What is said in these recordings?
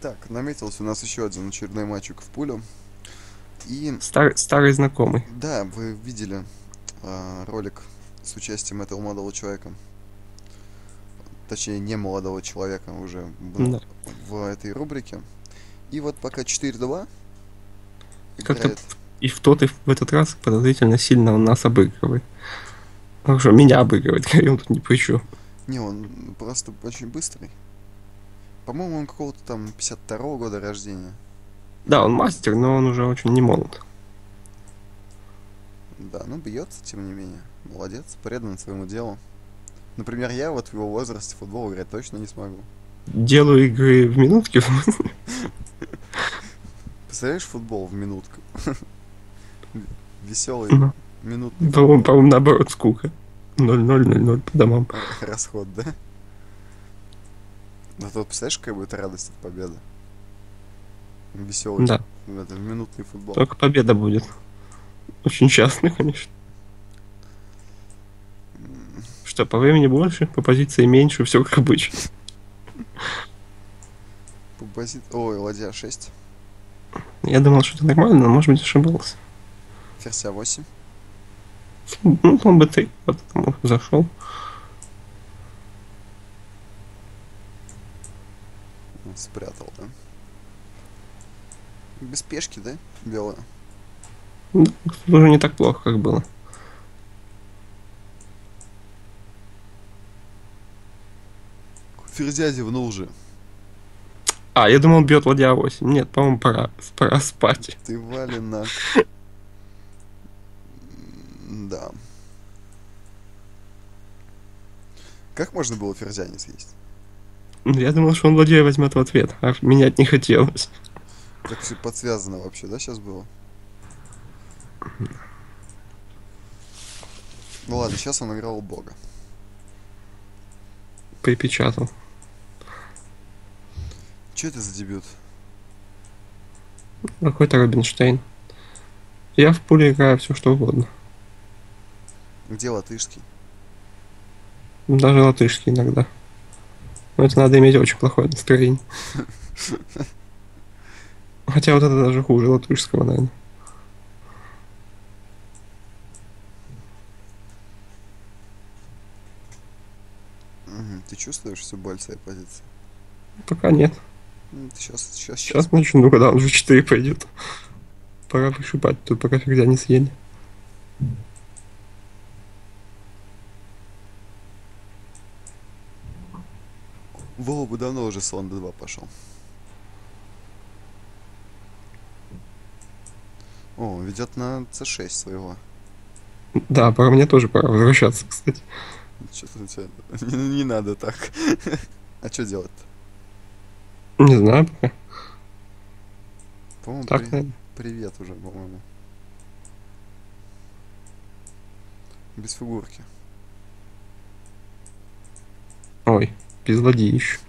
Так, наметился у нас еще один очередной матчик в пулю. И... Старый знакомый. Да, вы видели ролик с участием этого молодого человека. Точнее, не молодого человека, уже был в этой рубрике. И вот пока 4-2. Как-то и в тот, и в этот раз подозрительно сильно он нас обыгрывает. Хорошо, меня обыгрывает, он тут ни при чём. Не, он просто очень быстрый. По-моему, он какого-то там 52-го года рождения. Да, он мастер, но он уже очень не молод. Да, ну бьется, тем не менее. Молодец, предан своему делу. Например, я вот в его возрасте в футбол играть точно не смогу. Делаю игры в минутки. Представляешь, футбол в минутку? Веселый минутный. По-моему, наоборот, скука. 0-0-0-0 по домам. Расход, да? Но тут представляешь, какая будет радость от победы? Веселый. Да. Это минутный футбол. Только победа будет. Очень частная, конечно. Что, по времени больше, по позиции меньше, все как обычно. По позиции... Ой, ладья 6. Я думал, что это нормально, но, может быть, ошибался. Ферзь А8. Ну, там Б3, потом зашел. Спрятал, да? Без пешки, да, белая? Ну, уже не так плохо, как было. Ферзя зевнул же. А, я думал, бьет ладья 8. Нет, по-моему, пора спать. Ты валена. Да. Как можно было ферзя не съесть? Я думал, что он ладьей возьмет в ответ, а менять не хотелось. Как все подсвязано вообще, да, сейчас было? Ну ладно, сейчас он играл бога. Припечатал. Че это за дебют? Какой-то Рубинштейн. Я в пуле играю все что угодно. Где латышский? Даже латышский иногда. Но это надо иметь очень плохое настроение. Хотя вот это даже хуже латышского, наверное. Ты чувствуешь всю боль своей позиции? Пока нет. Сейчас начну, когда он уже 4 пойдет. Пора пришипать, тут пока фигня не съели. Было бы давно уже слон d2 пошел. О, ведет на c6 своего. Да, пора мне тоже пора возвращаться, кстати. Что-то у тебя... не надо так. А что делать-то? Не знаю пока. По-моему, так, привет уже, по-моему. Без фигурки. Ой, без ладьи еще.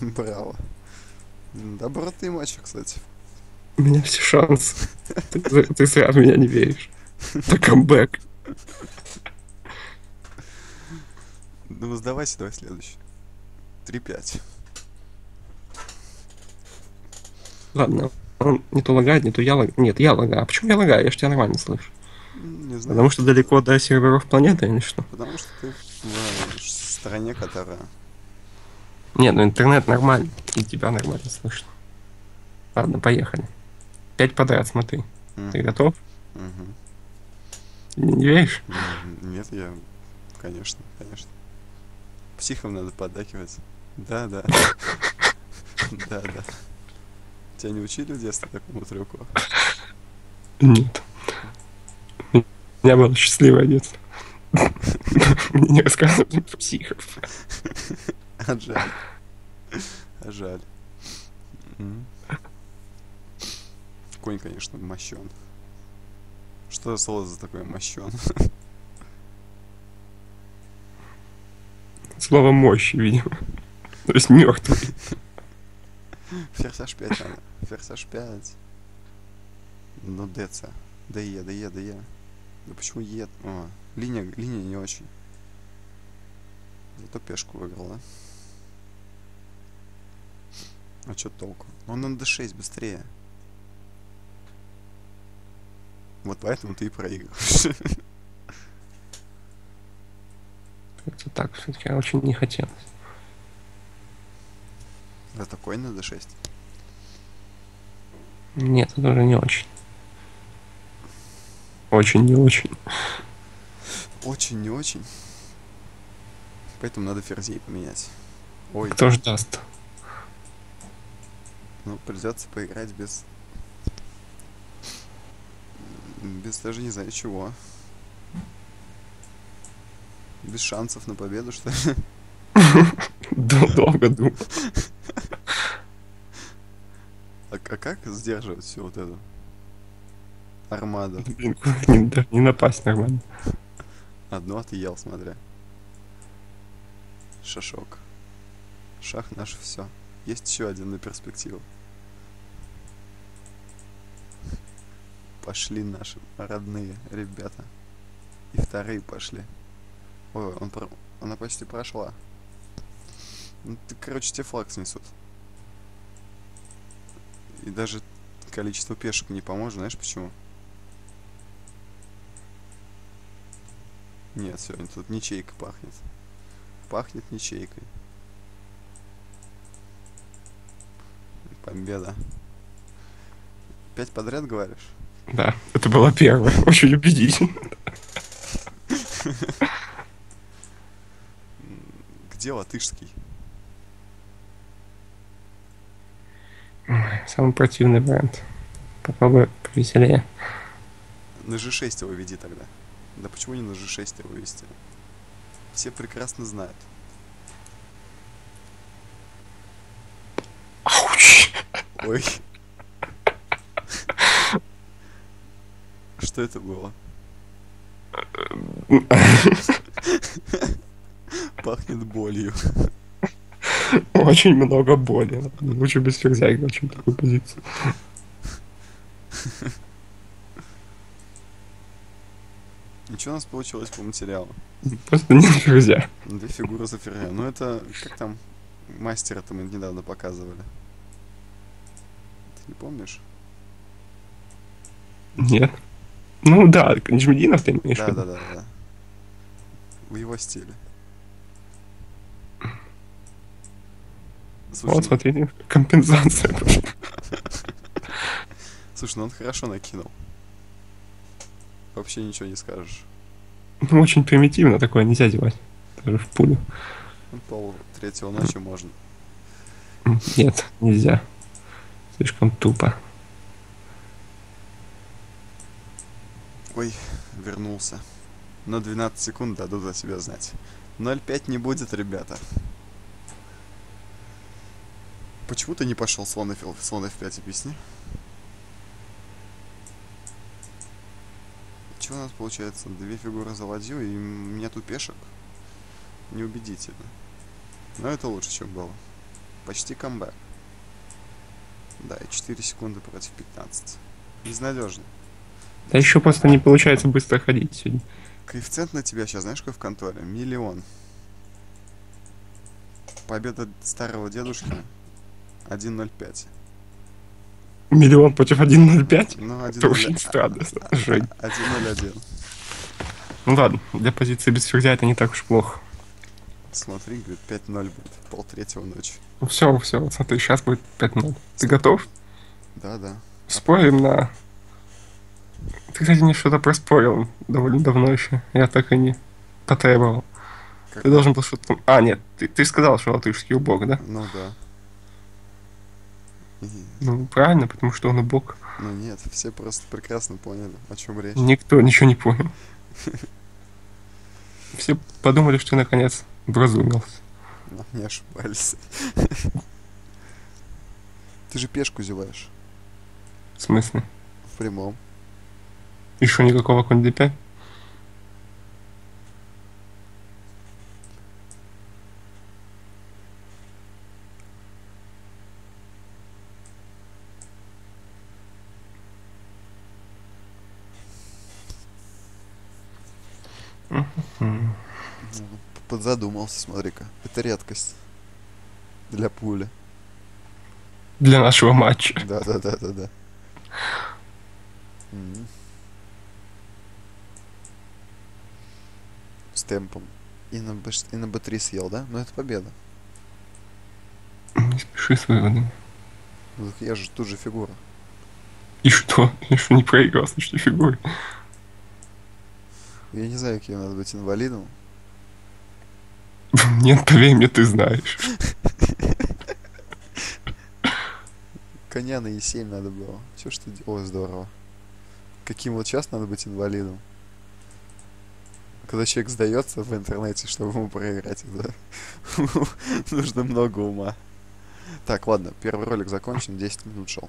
Браво. Добротный матч, кстати. У меня все шансы. Ты сам в меня не веришь. Это камбэк. Ну сдавайся, давай следующий. 3-5. Ладно, он не то лагает, не то я лагаю. Нет, я лагаю. А почему я лагаю? Я ж тебя нормально слышу. Не знаю. Потому что далеко до серверов планеты или что? Потому что ты в стране, которая... Нет, ну интернет нормальный. И тебя нормально слышно. Ладно, поехали. 5 подряд, смотри. Ты готов? Не веришь? Нет, я... Конечно, конечно. Психом надо поддакивать. Да, да. Да, да. Тебя не учили в детстве такому трюку? Нет. У меня было счастливое детство. Мне не рассказывали психов. А жаль. А жаль. Конь, конечно, мощен. Что слово за такое мощен? Слово мощь, видимо. То есть мертвый. Ферзь H5 надо. Ферзь H5. Ну, ДЦ. ДЕ, ДЕ, ДЕ. Да почему Е? О, линия не очень. Зато пешку выиграл, да? А что толку? Он на d6 быстрее. Вот поэтому ты и проигрываешь. Как-то так, все-таки очень не хотелось. А такой на d6? Нет, это уже не очень. Очень не очень. Очень не очень. Поэтому надо ферзей поменять. Ой. Кто ж даст? Ну, придется поиграть без... Без даже не знаю чего. Без шансов на победу, что ли? Долго думал. А как сдерживать всю вот эту армаду? Блин, не напасть нормально. Одно отъел, смотря. Шашок. Шах наш все. Есть еще один на перспективу. Пошли наши родные ребята. И вторые пошли. Ой, она почти прошла. Ну, ты, короче, тебе флаг снесут. И даже количество пешек не поможет, знаешь почему? Нет, сегодня тут ничейка пахнет. Пахнет ничейкой. Победа. 5 подряд, говоришь? Да, это была первая. Очень убедительно. Где латышский? Самый противный вариант. Попробуй повеселее. На G6 его веди тогда. Да почему не на G6 его вести? Все прекрасно знают. Ауч! Ой. Что это было? Пахнет болью. Очень много боли. Лучше без ферзя играть, чем такую позицию. Ничего у нас получилось по материалу. Просто нет ферзя. Две фигуры за ферзя. Ну это как там мастера-то мы недавно показывали. Ты не помнишь? Нет. Ну да, Нижмединов ты имеешь в виду. Да. В его стиле. Слушай, вот, смотри, компенсация. Слушай, ну он хорошо накинул. Вообще ничего не скажешь. Ну очень примитивно такое нельзя делать. Даже в пулю. Пол третьего ночи можно. Нет, нельзя. Слишком тупо. Ой, вернулся. Но 12 секунд дадут за себя знать. 0-5 не будет, ребята. Почему ты не пошел слон F5, объясни? Чего у нас получается? Две фигуры за ладью и нету пешек. Неубедительно. Но это лучше, чем было. Почти камбэк. Да, и 4 секунды против 15. Безнадежно. Да еще просто не получается быстро ходить сегодня. Коэффициент на тебя сейчас, знаешь, какой в конторе? Миллион. Победа старого дедушки. 1.05. Миллион против 1.05? Ну, 1.05. Это очень странно. 1.01. Ну ладно, для позиции без ферзя это не так уж плохо. Смотри, говорит, 5.0 будет. Пол третьего ночи. Ну все, вот смотри, сейчас будет 5.0. Ты готов? Да. Спорим на... Ты, кстати, мне что-то проспорил довольно давно еще. Я так и не потребовал. Как? Ты должен был что-то там... А, нет, ты сказал, что латышский убог, да? Ну да. Ну, правильно, потому что он убог. Ну нет, все просто прекрасно поняли, о чем речь. Никто ничего не понял. Все подумали, что наконец вразумился. Но не ошибались. Ты же пешку зеваешь. В смысле? В прямом. Еще никакого конь d5? Подзадумался, смотри-ка. Это редкость. Для пули. Для нашего матча. Да. С темпом. И на Б3 съел, да? Но это победа. Не спеши с выводами. Ну, я же тут же фигура. И что? Я что, не проиграл с точной фигурой? Я не знаю, каким надо быть инвалидом. Нет, поверь мне, ты знаешь. Коня на Е7 надо было. Чё ж ты делаешь? О, здорово. Каким вот сейчас надо быть инвалидом? Когда человек сдается в интернете, чтобы ему проиграть, нужно много ума. Так, ладно, первый ролик закончен, 10 минут шел.